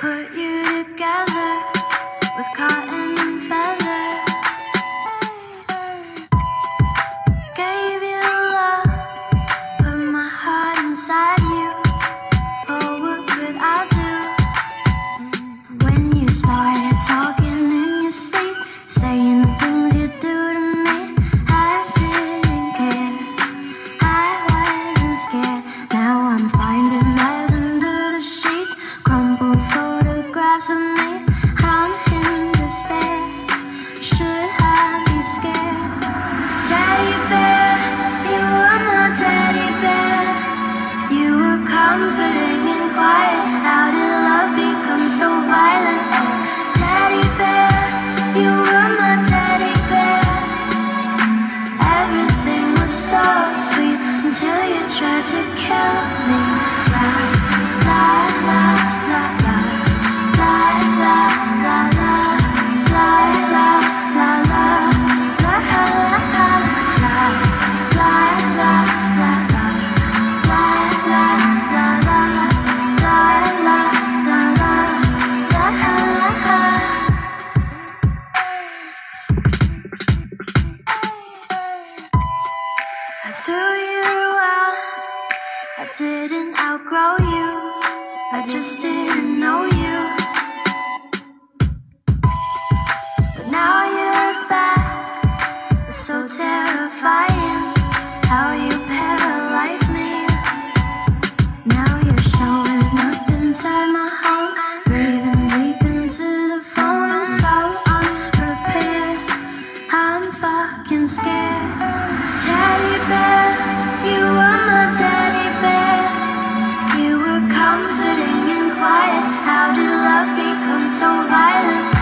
put you together with cotton and feather. Gave you love, put my heart inside you. Oh, what could I do? When you started talking in your sleep, saying the things you do to me, I didn't care, I wasn't scared. Now I'm finding lies under the sheets, crumpled photographs of me. I'm in despair, should I be scared? Teddy bear, you were my teddy bear. You were comforting and quiet. How did love become so violent? Teddy bear, you were my teddy bear. Everything was so sweet until you tried to kill me. La, la, la, la, la. La, la, la, la. La, la, la, la. La, la, la, la. La, la, la, la. La, la, la, la. La, la, la, la. La, la, la. I threw you out, I didn't outgrow you, I just didn't know you. But now you're back, it's so terrifying how you paralyze me. Now you're showing up inside my home, breathing deep into the phone. I'm so unprepared, I'm fucking scared. Teddy bear, you were my teddy bear. You were comforting and quiet. How did love become so violent?